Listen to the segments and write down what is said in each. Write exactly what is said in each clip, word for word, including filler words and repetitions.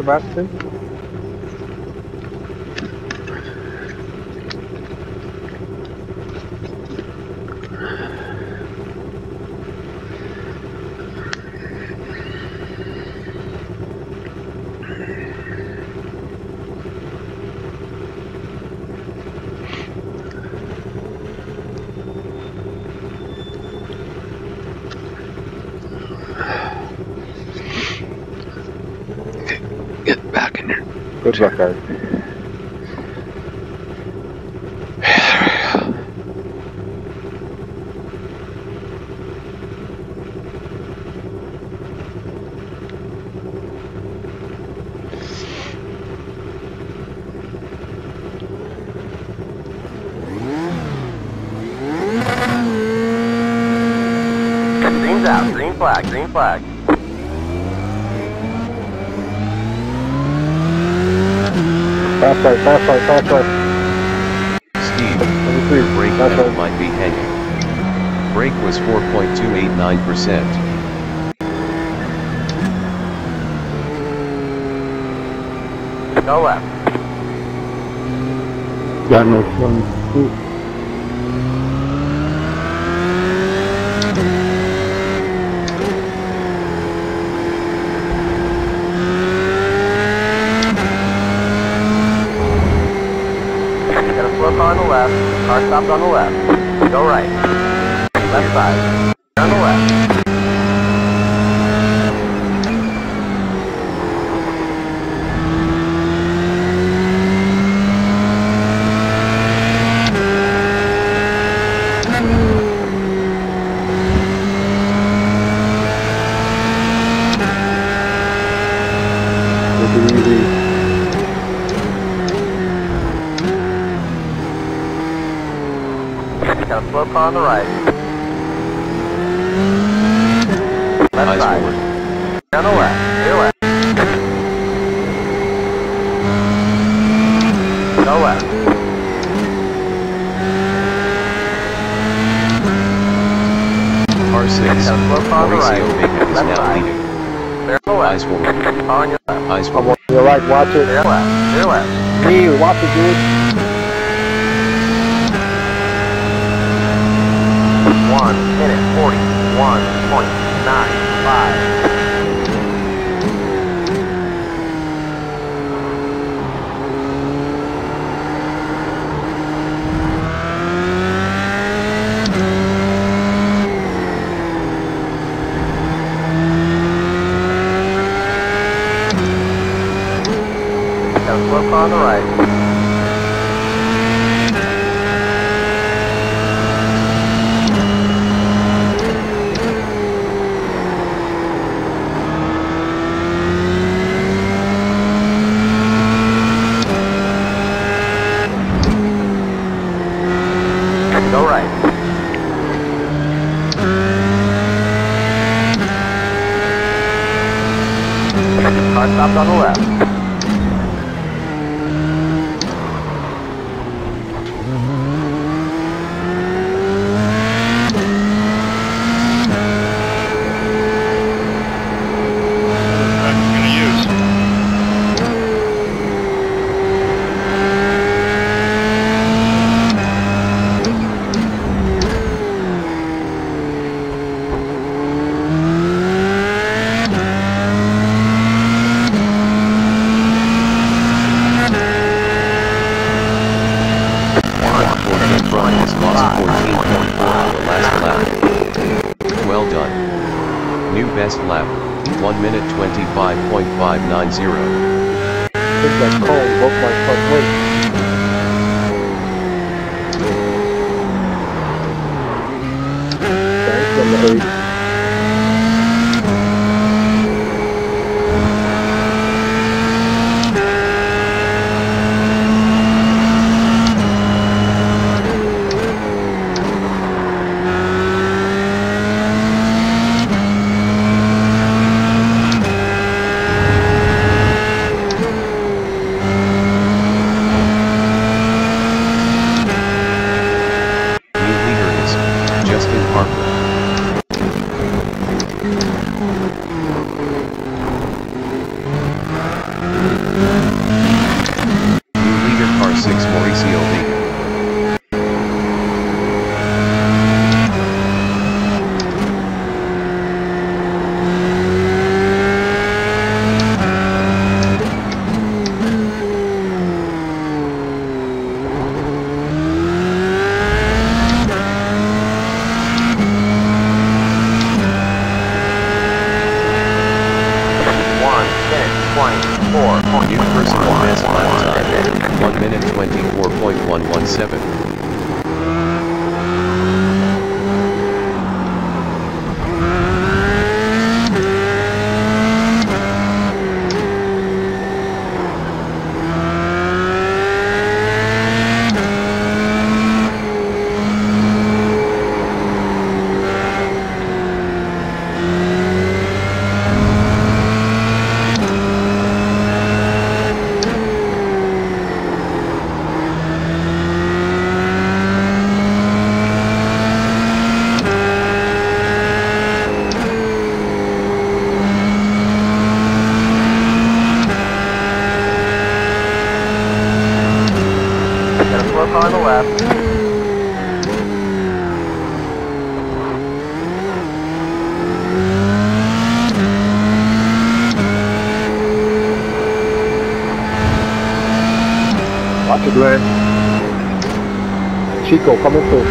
por baixo, sim. Go devagar. Green's out. Green flag. Green flag. Fast right, fast right, fast right. Steve, your brake pedal right. Might be hanging. Brake was four point two eight nine percent. Go left. Got no one. On the left, car stopped on the left, go right, left side, on the left. Slope on the right. Left nice side. Forward. Down the left. Your left. Go left. R six. Slope on the right. Left side. Bear the left. Eyes forward. On your left. Eyes forward. On your right. Watch it. Your left. Your left. Me. Watch it, dude. one minute forty-one point nine five. Look on the right. Car stopped on the left. I'm gonna use. Lap, one minute twenty-five point five nine zero. It's like cold, look like fuck weight. four. New personal mass lap time, one minute twenty-four point one one seven. On the left. Watch it, Ray. Chico, coming through.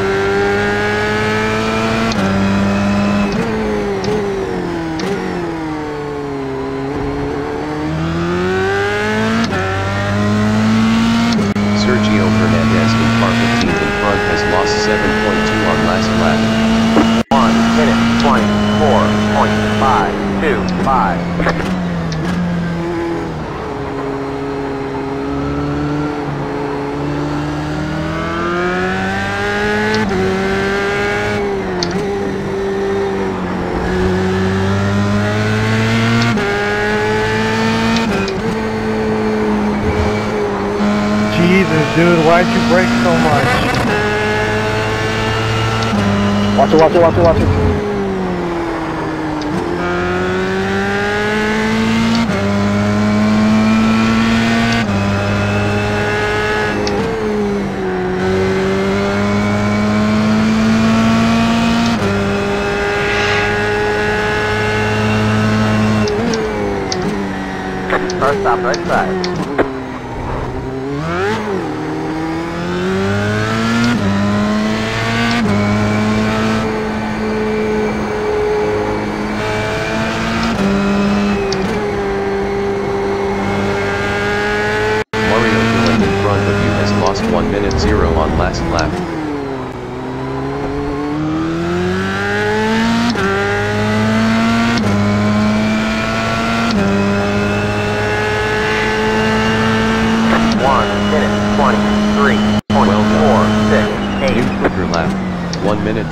Dude, why'd you brake so much? Watch it, watch it, watch it, watch it. First stop, right side.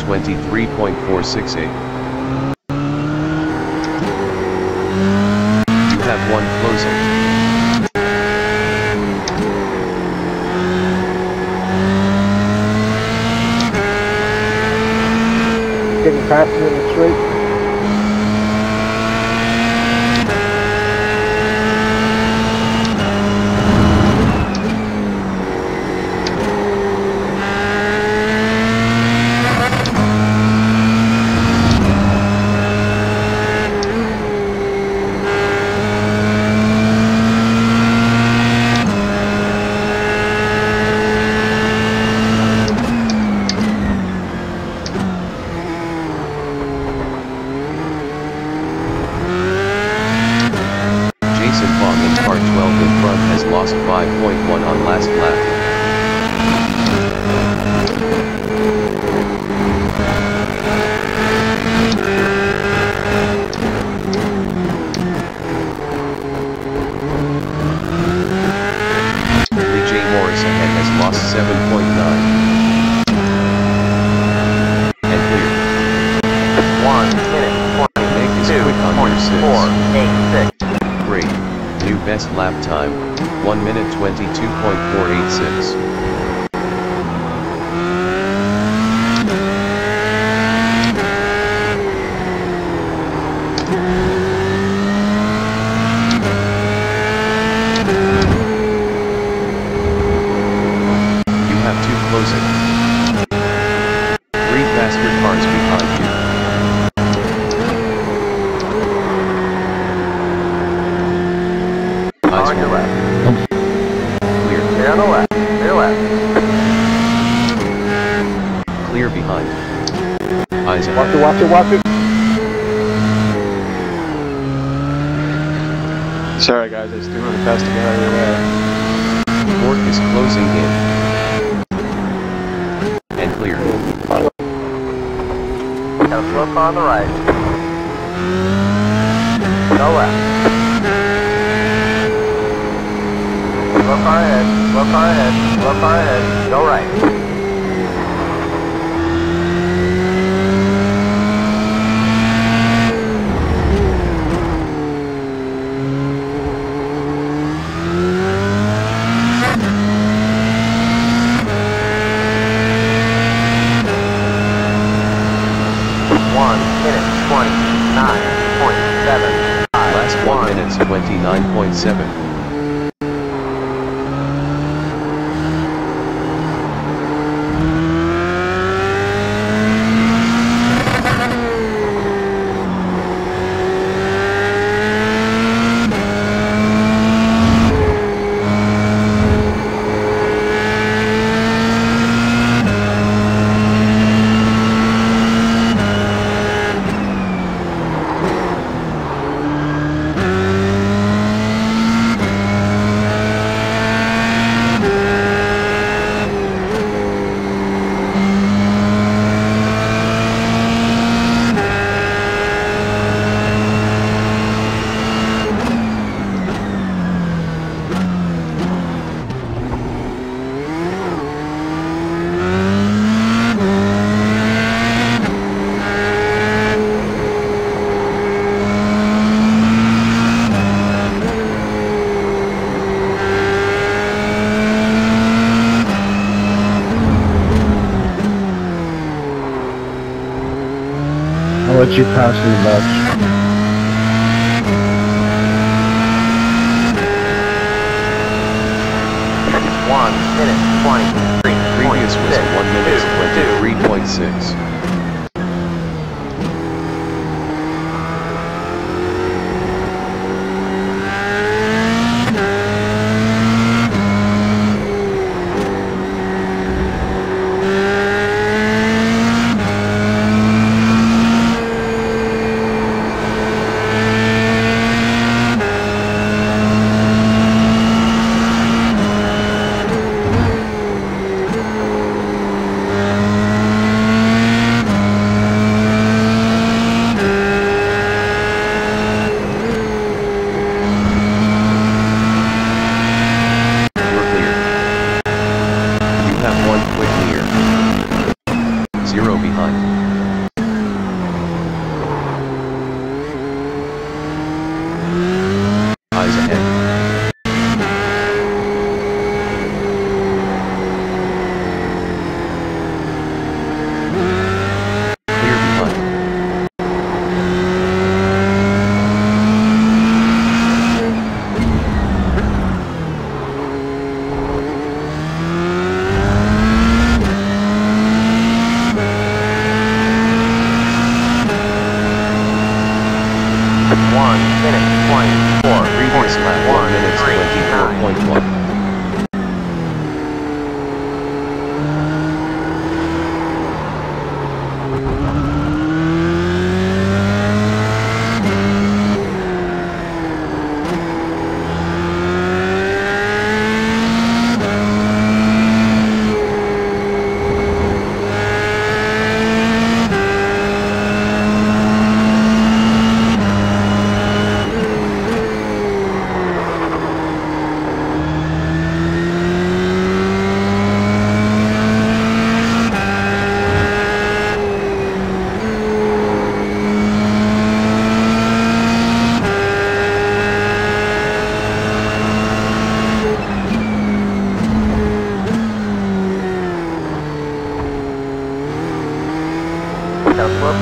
twenty-three point four six eight. You have one closing. Getting faster in the straight. Lap time, one minute twenty-two point four eight six. Watch it, watch it, watch it. Sorry guys, I just didn't want to pass the guy out of your way. The port is closing in. And clear. Got a slope on the right. Go left. Slope far ahead, slope far ahead, slope far ahead, go right. twenty-nine point seven. Let you pass in the box. One minute twenty-three. Previous was one minute twenty-three point six.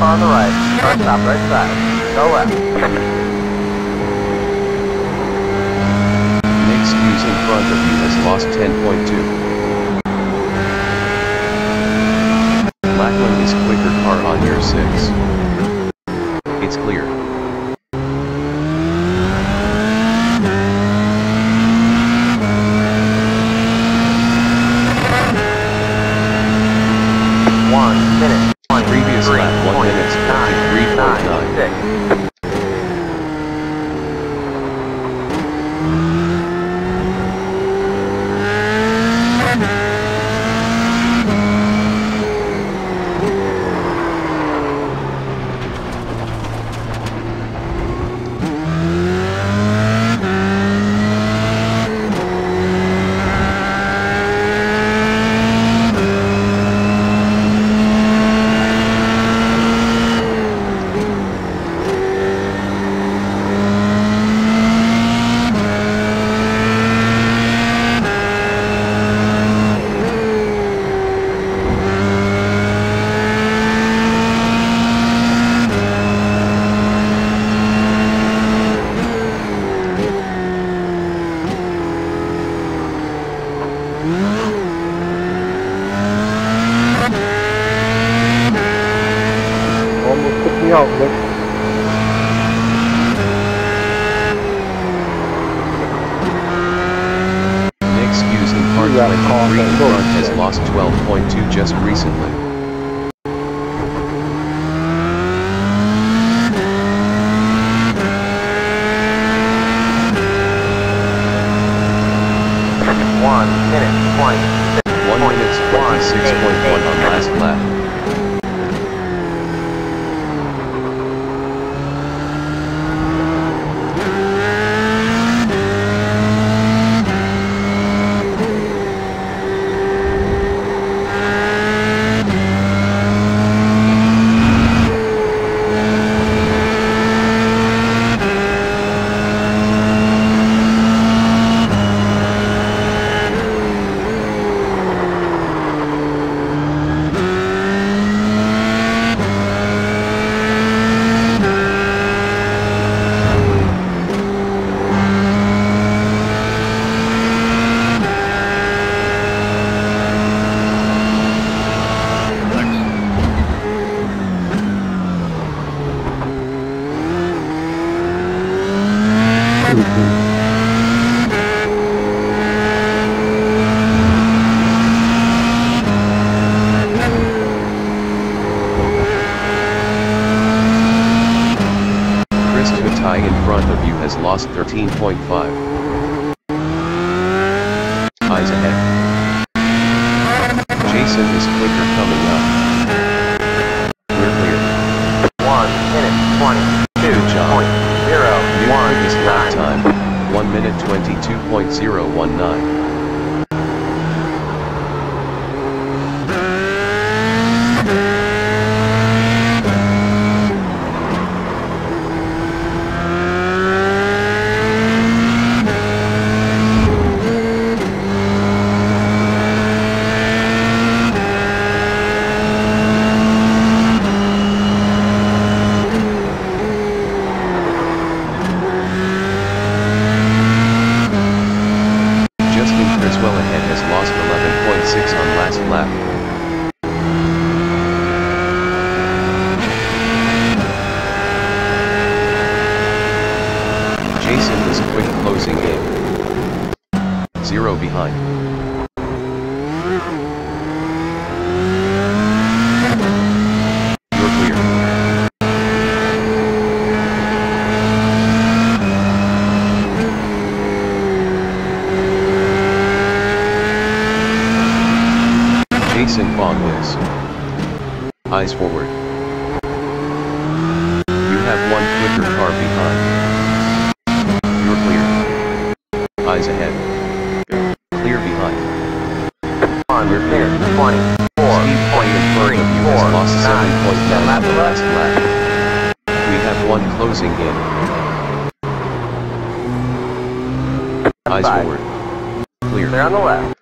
On the right, start stop right side, go left. Next use in front of you has lost ten point two. Blackwing is quicker car on your six. It's clear. One minute. Previous lap, one minute, fifty-three point nine. Green Front has lost twelve point two just recently. one minute forty-six point one on last lap. Lost thirteen point five. Eyes forward. You have one quicker car behind. You're clear. Eyes ahead. Clear behind. On your clear. twenty-four. Steve Clay in front of you has lost seven point nine at the last lap. We have one closing in. Eyes Five. forward. Clear. Clear on the left.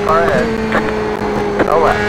not far ahead. Go left.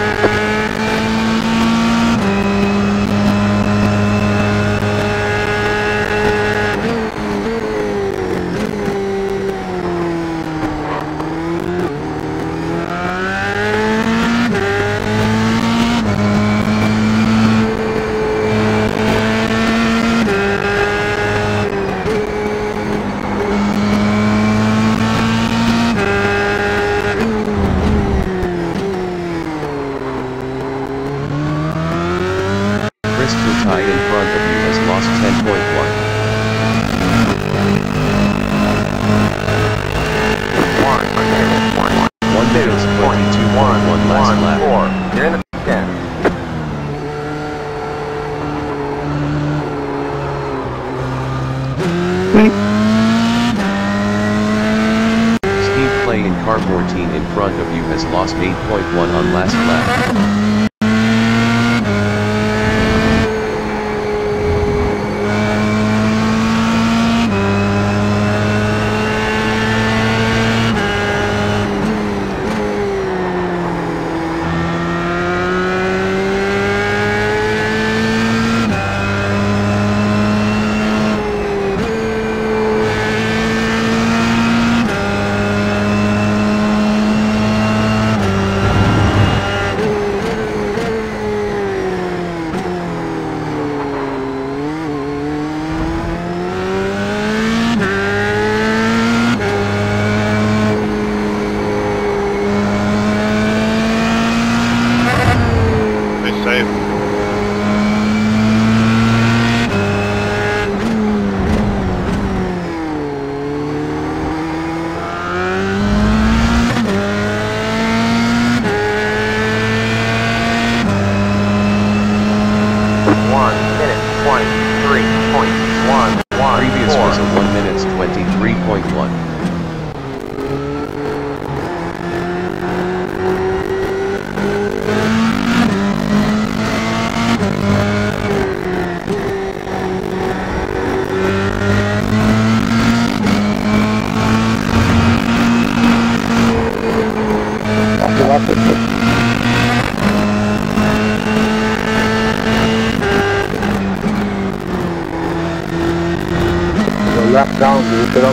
On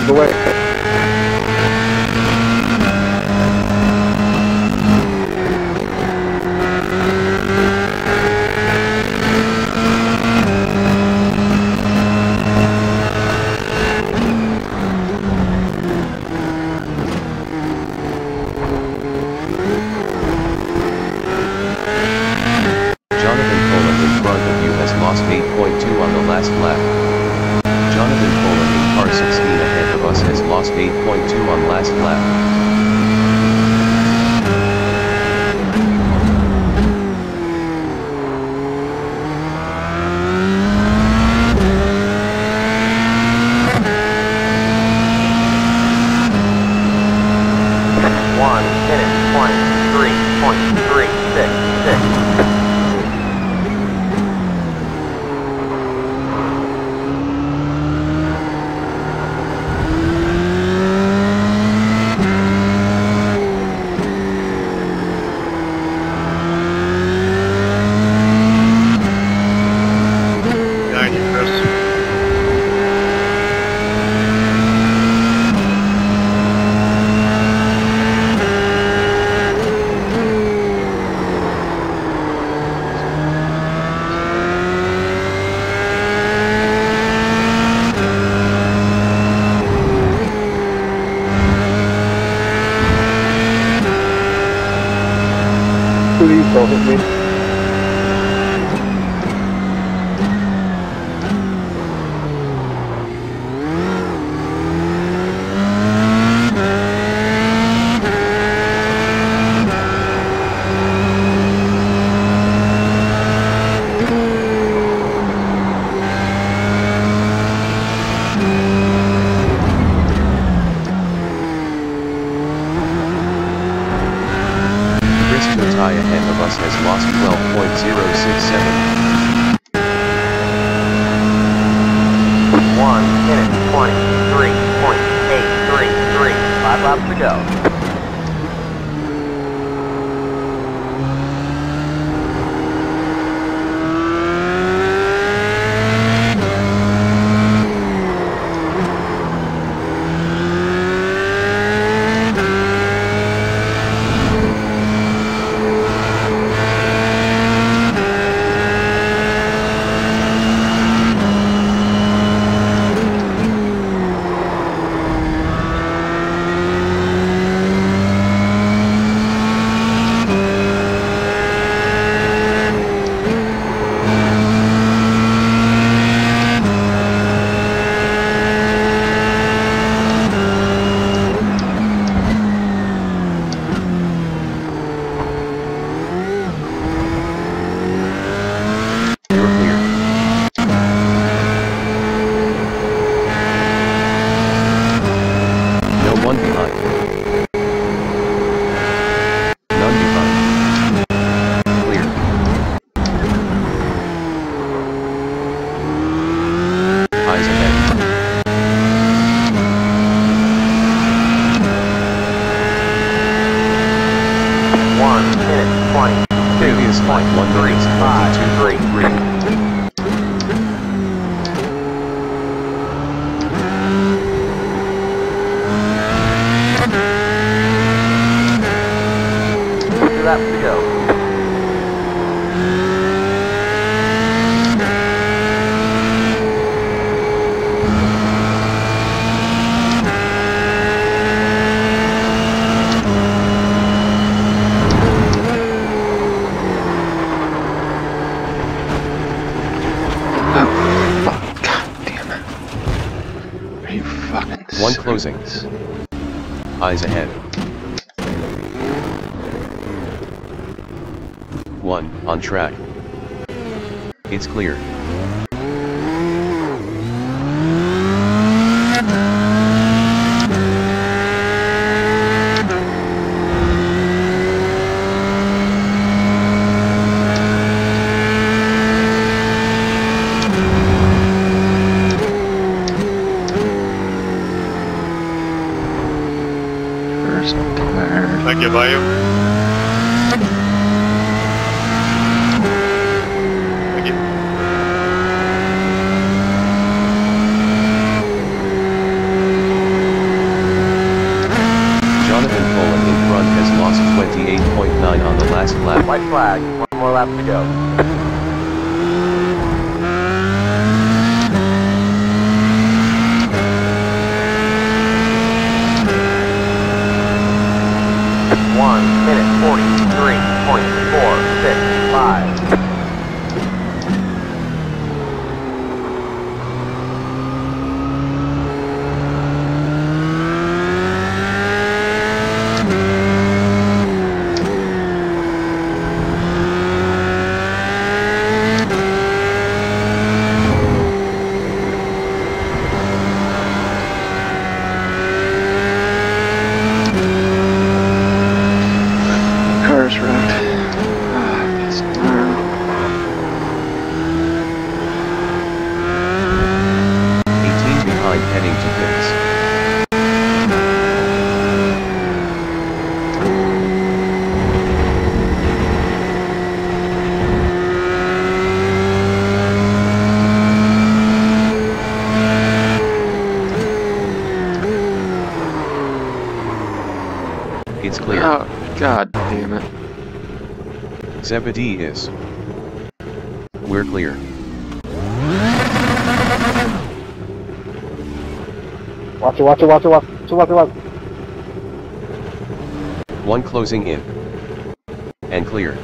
the way. Three point eight three three. Five laps to go. one minute, twenty, two, point one three, five, three, three. Laps to go. Oh, fuck. God damn it. Are you fucking serious? One closing. Eyes ahead. One, on track. It's clear. First player. Thank you, Bayou. White flag, one more lap to go. One minute forty three point four six five. It's clear. Oh, God damn it. Zebedee is. We're clear. Watch it, watch it, watch it, watch it, watch it, watch it. One closing in. And clear.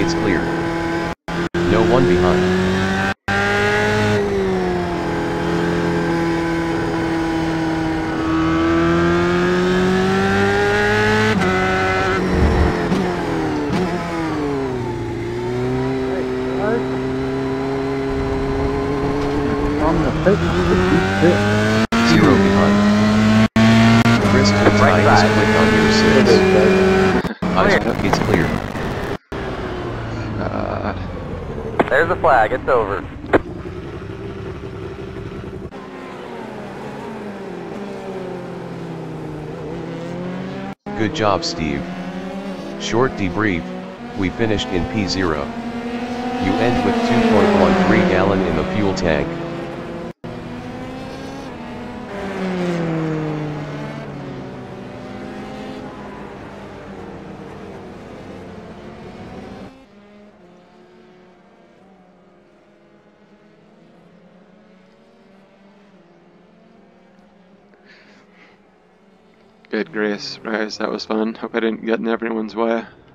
It's clear. No one behind. Zero behind. Chris, right side. Click on your six. Eyes, it's clear. There's the flag, it's over. Good job, Steve. Short debrief, we finished in P zero. You end with two point one three gallon in the fuel tank. Good grace, Rose, that was fun. Hope I didn't get in everyone's way.